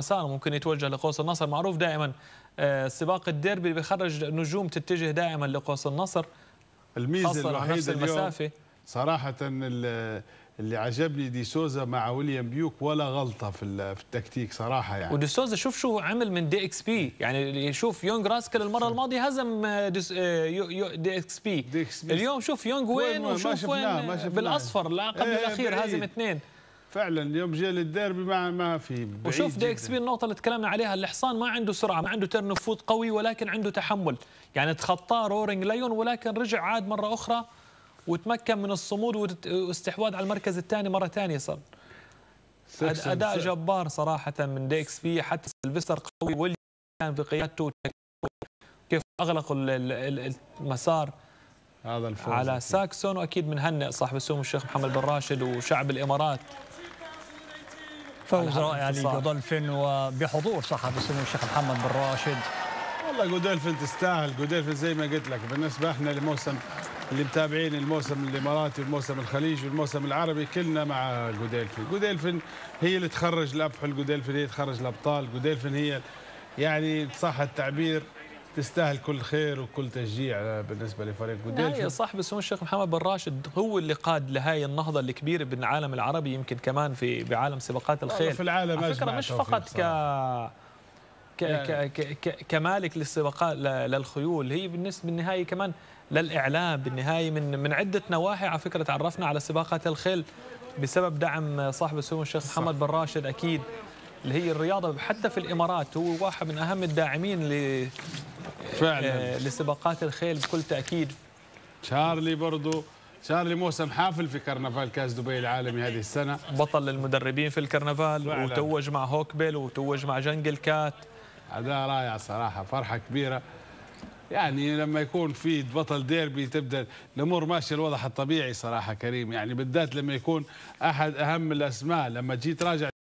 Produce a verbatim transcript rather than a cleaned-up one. مسار ممكن يتوجه لقوس النصر. معروف دائما سباق الديربي بيخرج نجوم تتجه دائما لقوس النصر، الميزه الوحيده المسافه صراحه. اللي عجبني دي سوزا مع ويليام بيوك ولا غلطه في في التكتيك صراحه يعني. ودي سوزا شوف شو عمل من دي اكس بي، يعني يشوف يونغ راسكل المره الماضيه هزم دي اكس بي، دي اكس بي. اليوم شوف يونغ وين وشوف وين بالاصفر قبل ايه الاخير بعيد. هزم اثنين فعلا. اليوم جاء للديربي ما ما في. وشوف دي اكس بي النقطه اللي تكلمنا عليها، الحصان ما عنده سرعه، ما عنده ترن اوف فوت قوي، ولكن عنده تحمل، يعني تخطى رورينج لايون ولكن رجع عاد مره اخرى وتمكن من الصمود واستحواذ على المركز الثاني مره ثانيه. صار اداء جبار صراحه من دي اكس بي، حتى سيلفستر قوي واللي كان في قيادته كيف اغلقوا المسار هذا الفوز على ساكسون. واكيد بنهنئ صاحب السمو الشيخ محمد بن راشد وشعب الامارات، فوز رائع لجودولفين وبحضور صاحب السمو الشيخ محمد بن راشد. والله جودولفين تستاهل، جودولفين زي ما قلت لك بالنسبه احنا لموسم اللي متابعين الموسم الاماراتي والموسم الخليجي والموسم العربي كلنا مع جودولفين. جودولفين هي اللي تخرج الابحل، جودولفين هي اللي تخرج الابطال، جودولفين هي يعني صح التعبير تستاهل كل خير وكل تشجيع بالنسبه لفريق جودولفين. هي صاحب السمو الشيخ محمد بن راشد هو اللي قاد لهي النهضه الكبيره بالعالم العربي، يمكن كمان في بعالم سباقات الخيل في العالم على فكره، مش فقط ك يعني كمالك للسباقات للخيول، هي بالنسبه بالنهايه كمان للاعلام، بالنهايه من من عده نواحي. على فكره تعرفنا على سباقات الخيل بسبب دعم صاحب السمو الشيخ محمد بن راشد، اكيد اللي هي الرياضه حتى في الامارات هو واحد من اهم الداعمين ل فعلا لسباقات الخيل بكل تاكيد. تشارلي برضو، تشارلي موسم حافل في كرنفال كاس دبي العالمي هذه السنه، بطل المدربين في الكرنفال فعلا. وتوج مع هوكبيل وتوج مع جنجل كات، أداء رائع صراحة، فرحة كبيرة يعني لما يكون في بطل ديربي تبدأ الأمور ماشية الوضع الطبيعي صراحة كريم، يعني بالذات لما يكون أحد أهم الأسماء. لما جيت راجع